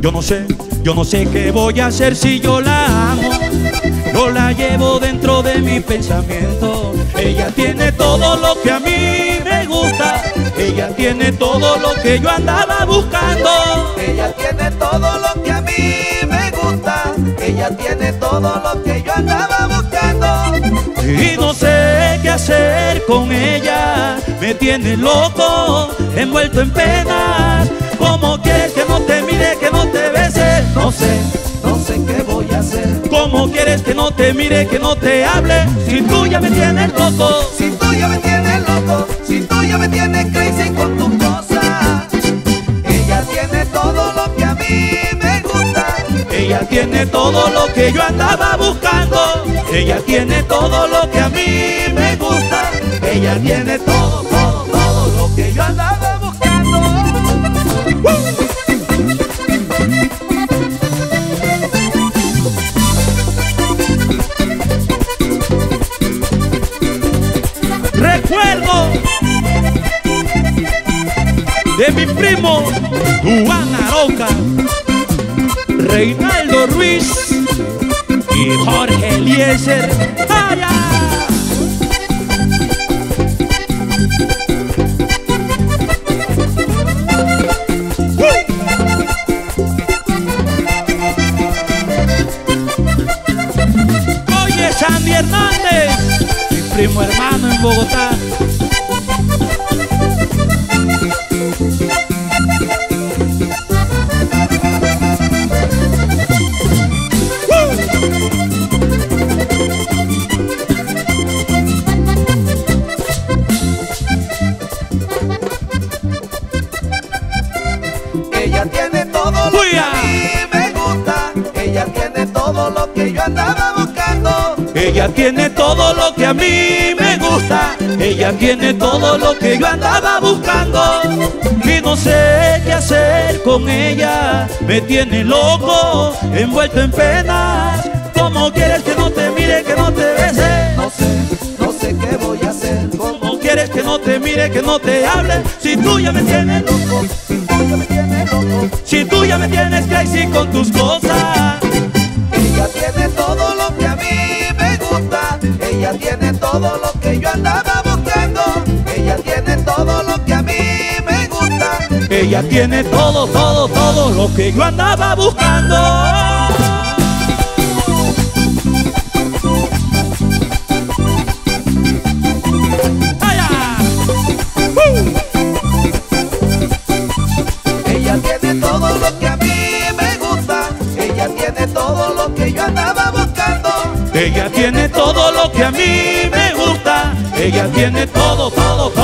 Yo no sé qué voy a hacer si yo la amo. Yo la llevo dentro de mi pensamiento. Ella tiene todo lo que a mí me gusta. Ella tiene todo lo que yo andaba buscando. Ella tiene todo lo que a mí me gusta. Ella tiene todo lo que yo andaba buscando. Y no sé qué hacer con ella. Me tiene loco, envuelto en penas. ¿Cómo quieres que no te mire, que no te bese? No sé qué voy a hacer. ¿Cómo quieres que no te mire, que no te hable? Si tú ya me tienes loco, si tú ya me tienes loco, si tú ya me tienes crazy con tus cosas. Ella tiene todo lo que a mí me gusta. Ella tiene todo lo que yo andaba buscando. Ella tiene todo lo que a mí me gusta. Ella tiene todo, todo, todo lo que yo andaba buscando. Recuerdo de mi primo Juan Aroca, Reinaldo Ruiz y Jorge Eliezer. ¡Allá! Oye, Sandy Hernández, mi primo hermano en Bogotá. Ella tiene todo lo que a mí me gusta. Ella tiene todo lo que yo andaba buscando. Ella tiene todo lo que a mí me gusta. Ella tiene todo lo que yo andaba buscando. Y no sé qué hacer con ella. Me tiene loco, envuelto en penas. ¿Cómo quieres que no te mire, que no te bese? No sé qué voy a hacer. ¿Cómo quieres que no te mire, que no te hable? Si tú ya me tienes loco, si tú ya me tienes crazy con tus cosas. Ella tiene todo lo que a mí me gusta. Ella tiene todo lo que yo andaba buscando. Ella tiene todo lo que a mí me gusta. Ella tiene todo, todo, todo lo que yo andaba buscando. Ella tiene todo lo que a mí me gusta. Ella tiene todo, todo, todo.